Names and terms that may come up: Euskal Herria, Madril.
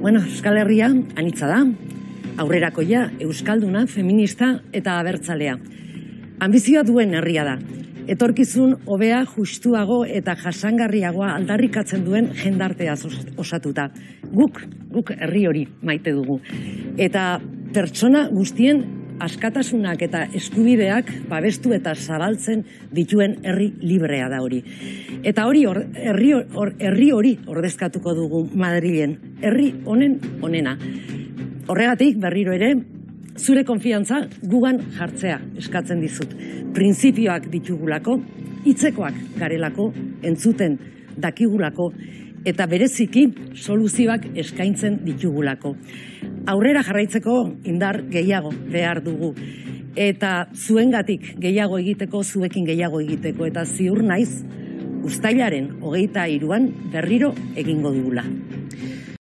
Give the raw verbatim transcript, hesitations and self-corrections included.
Bueno, Euskal Herria anitza da, aurrerakoia, euskalduna, feminista eta abertzalea. Ambizioa duen herria da. Etorkizun hobea, justuago eta jasangarriagoa aldarrikatzen duen jendartea osatuta. Guk, guk herri hori maite dugu. Eta pertsona guztien askatasunak eta eskubideak babestu eta zabaltzen dituen herri librea da hori. Eta hori herri hori ordezkatuko dugu Madrilen, herri honen honena. Horregatik berriro ere zure konfiantza gugan jartzea eskatzen dizut. Printzipioak ditugulako, hitzekoak garelako, entzuten dakigulako eta bereziki soluzioak eskaintzen ditugulako. Aurrera jarraitzeko indar gehiago behar dugu. Eta zuengatik gehiago egiteko, zuekin gehiago egiteko. Eta ziur naiz, uztailaren hogeita hiruan berriro egingo dugula.